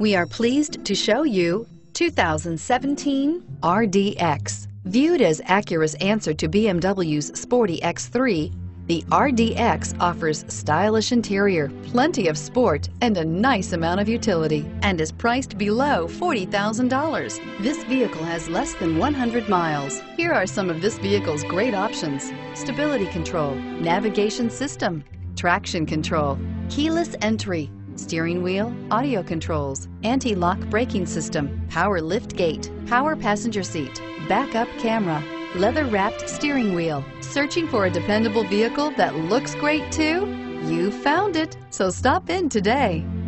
We are pleased to show you 2017 RDX. Viewed as Acura's answer to BMW's sporty X3, the RDX offers stylish interior, plenty of sport, and a nice amount of utility, and is priced below $40,000. This vehicle has less than 100 miles. Here are some of this vehicle's great options: stability control, navigation system, traction control, keyless entry, steering wheel audio controls, anti-lock braking system, power lift gate, power passenger seat, backup camera, leather-wrapped steering wheel. Searching for a dependable vehicle that looks great too? You found it, so stop in today.